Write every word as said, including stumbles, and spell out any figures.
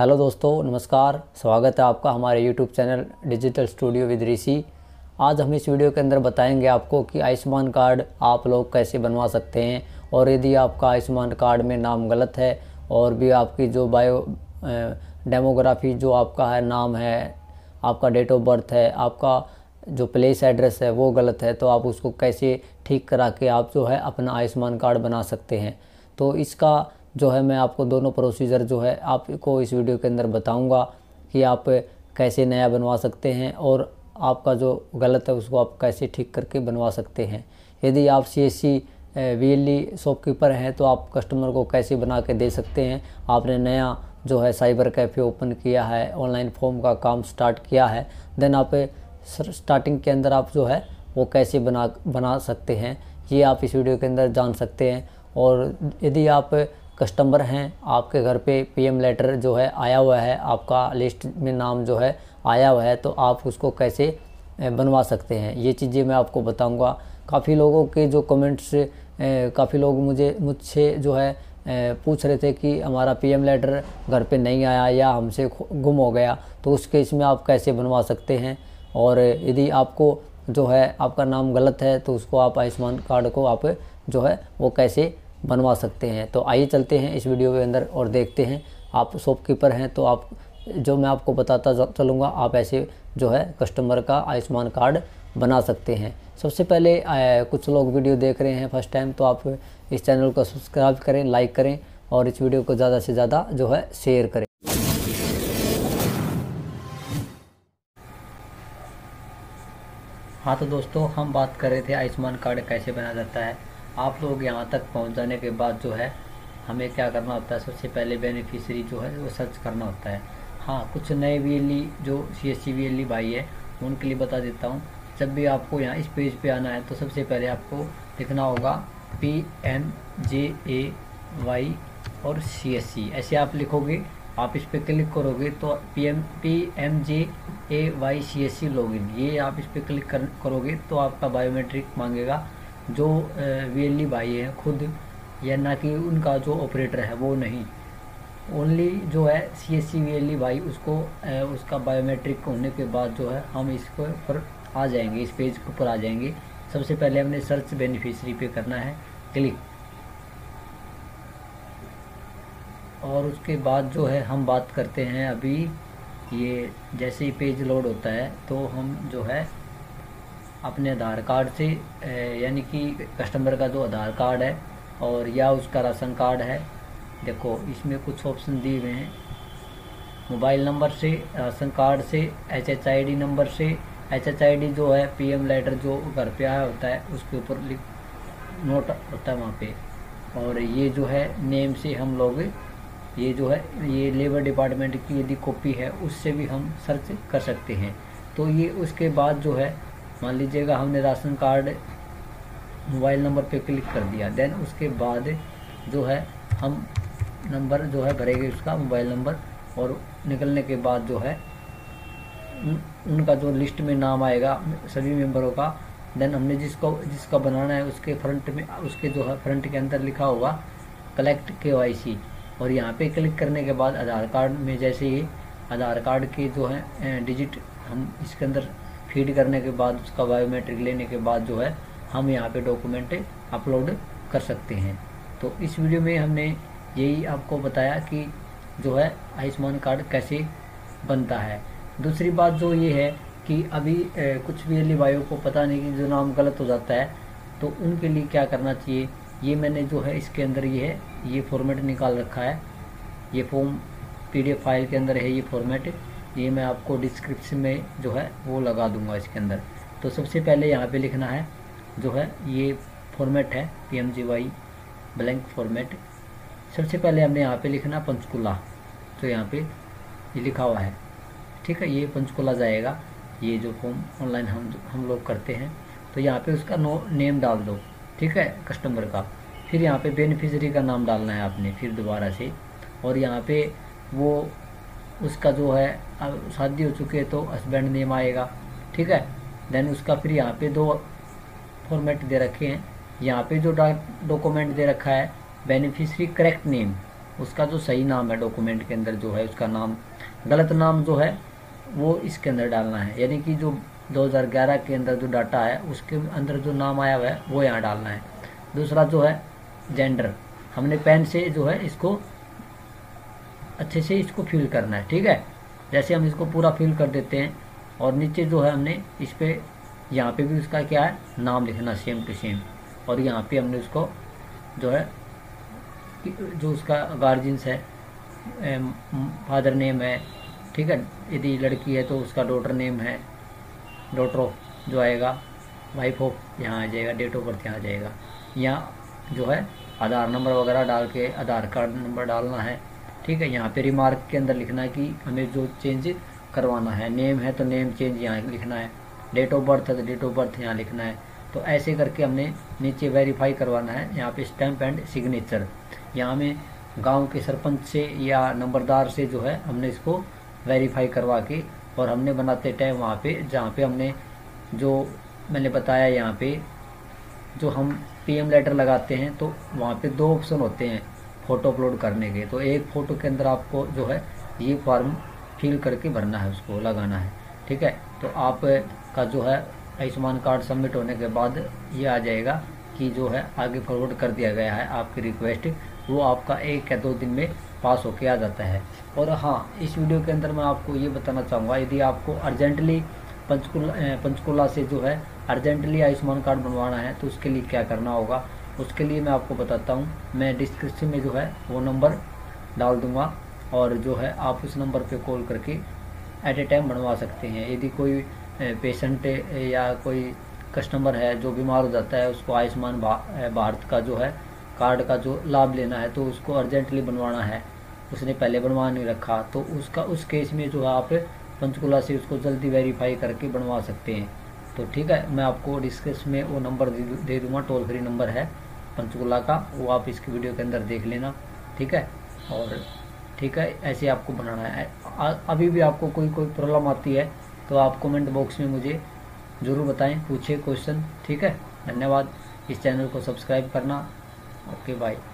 Hello दोस्तों, नमस्कार। स्वागत है आपका हमारे YouTube channel digital studio with Rishi. आज हम इस वीडियो के अंदर बताएंगे आपको कि आयुष्मान कार्ड आप लोग कैसे बनवा सकते हैं, और यदि आपका आयुष्मान कार्ड में नाम गलत है और भी आपकी जो बायो डेमोग्राफी जो आपका है नाम है, आपका डेट ऑफ बर्थ है, आपका जो प्लेस एड्रेस है वो गलत है, तो आप उसको कैसे ठीक करा के आप जो है अपना आयुष्मान कार्ड बना सकते हैं। तो इसका जो है मैं आपको दोनों प्रोसीजर जो है आपको इस वीडियो के अंदर बताऊंगा कि आप कैसे नया बनवा सकते हैं और आपका जो गलत है उसको आप कैसे ठीक करके बनवा सकते हैं। यदि आप C S C V L E shopkeeper हैं तो आप कस्टमर को कैसे बना के दे सकते हैं। आपने नया जो है साइबर कैफ़े ओपन किया है, ऑनलाइन फॉर्म का काम स्टार्ट किया है, देन आप स्टार्टिंग के अंदर आप जो है वो कैसे बना बना सकते हैं, ये आप इस वीडियो के अंदर जान सकते हैं। और यदि आप कस्टमर हैं, आपके घर पे पी एम लेटर जो है आया हुआ है, आपका लिस्ट में नाम जो है आया हुआ है, तो आप उसको कैसे बनवा सकते हैं, ये चीज़ें मैं आपको बताऊंगा। काफ़ी लोगों के जो कमेंट्स, काफ़ी लोग मुझे मुझसे जो है पूछ रहे थे कि हमारा पी एम लेटर घर पे नहीं आया या हमसे गुम हो गया, तो उस केस में आप कैसे बनवा सकते हैं। और यदि आपको जो है आपका नाम गलत है तो उसको आप आयुष्मान कार्ड को आप जो है वो कैसे बनवा सकते हैं। तो आइए चलते हैं इस वीडियो के अंदर और देखते हैं। आप शॉपकीपर हैं तो आप जो मैं आपको बताता चलूँगा आप ऐसे जो है कस्टमर का आयुष्मान कार्ड बना सकते हैं। सबसे पहले आ, कुछ लोग वीडियो देख रहे हैं फर्स्ट टाइम, तो आप इस चैनल को सब्सक्राइब करें, लाइक करें और इस वीडियो को ज़्यादा से ज़्यादा जो है शेयर करें। हाँ तो दोस्तों, हम बात कर रहे थे आयुष्मान कार्ड कैसे बनाया जाता है। आप लोग यहाँ तक पहुँच जाने के बाद जो है हमें क्या करना होता है, सबसे पहले बेनिफिशरी जो है वो सर्च करना होता है। हाँ, कुछ नए वी एल ई जो C S C V L E भाई है उनके लिए बता देता हूँ। जब भी आपको यहाँ इस पेज पे आना है तो सबसे पहले आपको लिखना होगा P M J A Y और सी एस सी, ऐसे आप लिखोगे, आप इस पर क्लिक करोगे तो P M P M J A Y C S C login, ये आप इस पर क्लिक कर, करोगे तो आपका बायोमेट्रिक मांगेगा। जो वी एल ई भाई है खुद या ना कि उनका जो ऑपरेटर है वो नहीं, ओनली जो है C S C V L E भाई उसको उसका बायोमेट्रिक होने के बाद जो है हम इसके ऊपर आ जाएंगे, इस पेज के ऊपर आ जाएंगे। सबसे पहले हमने सर्च बेनिफिशरी पे करना है क्लिक, और उसके बाद जो है हम बात करते हैं अभी ये जैसे ही पेज लोड होता है तो हम जो है अपने आधार कार्ड से, यानी कि कस्टमर का जो आधार कार्ड है और या उसका राशन कार्ड है, देखो इसमें कुछ ऑप्शन दिए हुए हैं, मोबाइल नंबर से, राशन कार्ड से, एचएचआईडी नंबर से, एचएचआईडी जो है पीएम लेटर जो घर पे आया होता है उसके ऊपर लिख नोट होता है वहाँ पे। और ये जो है नेम से हम लोग ये जो है ये लेबर डिपार्टमेंट की यदि कॉपी है उससे भी हम सर्च कर सकते हैं। तो ये उसके बाद जो है मान लीजिएगा हमने राशन कार्ड मोबाइल नंबर पे क्लिक कर दिया, देन उसके बाद जो है हम नंबर जो है भरेंगे उसका मोबाइल नंबर, और निकलने के बाद जो है उन, उनका जो लिस्ट में नाम आएगा सभी मेंबरों का, देन हमने जिसको जिसका बनाना है उसके फ्रंट में उसके जो है फ्रंट के अंदर लिखा होगा कलेक्ट केवाईसी, और यहाँ पे क्लिक करने के बाद आधार कार्ड में जैसे ही आधार कार्ड के जो है डिजिट हम इसके अंदर फीड करने के बाद उसका बायोमेट्रिक लेने के बाद जो है हम यहाँ पे डॉक्यूमेंट अपलोड कर सकते हैं। तो इस वीडियो में हमने यही आपको बताया कि जो है आयुष्मान कार्ड कैसे बनता है। दूसरी बात जो ये है कि अभी ए, कुछ भी वीएलई भाइयों को पता नहीं कि जो नाम गलत हो जाता है तो उनके लिए क्या करना चाहिए, ये मैंने जो है इसके अंदर ये है ये फॉर्मेट निकाल रखा है, ये फॉर्म पीडीएफ फाइल के अंदर है ये फॉर्मेट, ये मैं आपको डिस्क्रिप्शन में जो है वो लगा दूंगा इसके अंदर। तो सबसे पहले यहाँ पे लिखना है जो है ये फॉर्मेट है पीएमजीवाई ब्लैंक फॉर्मेट, सबसे पहले हमने यहाँ पे लिखना पंचकूला, तो यहाँ पे ये लिखा हुआ है, ठीक है, ये पंचकूला जाएगा, ये जो फॉर्म ऑनलाइन हम हम लोग करते हैं। तो यहाँ पे उसका नो नेम डाल दो, ठीक है, कस्टमर का। फिर यहाँ पर बेनिफिशरी का नाम डालना है आपने फिर दोबारा से, और यहाँ पर वो उसका जो है शादी हो चुकी है तो हस्बैंड नेम आएगा, ठीक है। देन उसका फिर यहाँ पे दो फॉर्मेट दे रखे हैं, यहाँ पे जो डॉक्यूमेंट दे रखा है बेनिफिशरी करेक्ट नेम उसका जो सही नाम है डॉक्यूमेंट के अंदर जो है उसका नाम, गलत नाम जो है वो इसके अंदर डालना है। यानी कि जो दो हज़ार ग्यारह के अंदर जो डाटा है उसके अंदर जो नाम आया हुआ है वो यहाँ डालना है। दूसरा जो है जेंडर, हमने पेन से जो है इसको अच्छे से इसको फिल करना है, ठीक है। जैसे हम इसको पूरा फिल कर देते हैं और नीचे जो है हमने इस पर यहाँ पे भी उसका क्या है नाम लिखना सेम टू सेम, और यहाँ पे हमने उसको जो है जो उसका गार्जियंस है, फादर नेम है, ठीक है। यदि लड़की है तो उसका डॉटर नेम है, डॉटर ऑफ जो आएगा, वाइफ ऑफ यहाँ आ जाएगा, डेट ऑफ बर्थ यहाँ आ जाएगा। यहाँ जो है आधार नंबर वगैरह डाल के आधार कार्ड नंबर डालना है, ठीक है। यहाँ पे रिमार्क के अंदर लिखना है कि हमें जो चेंज करवाना है, नेम है तो नेम चेंज यहाँ लिखना है, डेट ऑफ बर्थ है तो डेट ऑफ बर्थ यहाँ लिखना है। तो ऐसे करके हमने नीचे वेरीफाई करवाना है। यहाँ पे स्टैम्प एंड सिग्नेचर, यहाँ में गांव के सरपंच से या नंबरदार से जो है हमने इसको वेरीफाई करवा के, और हमने बनाते टाइम वहाँ पे जहाँ पे हमने जो मैंने बताया यहाँ पे जो हम पीएम लेटर लगाते हैं तो वहाँ पे दो ऑप्शन होते हैं फ़ोटो अपलोड करने के। तो एक फ़ोटो के अंदर आपको जो है ये फॉर्म फिल करके भरना है, उसको लगाना है, ठीक है। तो आप का जो है आयुष्मान कार्ड सबमिट होने के बाद ये आ जाएगा कि जो है आगे फॉरवर्ड कर दिया गया है आपकी रिक्वेस्ट, वो आपका एक या दो दिन में पास होके आ जाता है। और हाँ, इस वीडियो के अंदर मैं आपको ये बताना चाहूँगा, यदि आपको अर्जेंटली पंचकूला पंचकूला से जो है अर्जेंटली आयुष्मान कार्ड बनवाना है तो उसके लिए क्या करना होगा, उसके लिए मैं आपको बताता हूँ। मैं डिस्क्रिप्शन में जो है वो नंबर डाल दूँगा, और जो है आप उस नंबर पर कॉल करके एट ए टाइम बनवा सकते हैं। यदि कोई पेशेंट या कोई कस्टमर है जो बीमार हो जाता है, उसको आयुष्मान भारत का जो है कार्ड का जो लाभ लेना है, तो उसको अर्जेंटली बनवाना है, उसने पहले बनवा नहीं रखा, तो उसका उस केस में जो है आप पंचकूला से उसको जल्दी वेरीफाई करके बनवा सकते हैं। तो ठीक है, मैं आपको डिस्क्रिप्शन में वो नंबर दे दूँगा, टोल फ्री नंबर है पंचकूला का, वो आप इसकी वीडियो के अंदर देख लेना, ठीक है। और ठीक है, ऐसे आपको बनाना है। अभी भी आपको कोई कोई प्रॉब्लम आती है तो आप कमेंट बॉक्स में मुझे ज़रूर बताएं, पूछें क्वेश्चन, ठीक है। धन्यवाद। इस चैनल को सब्सक्राइब करना। Okay, bye.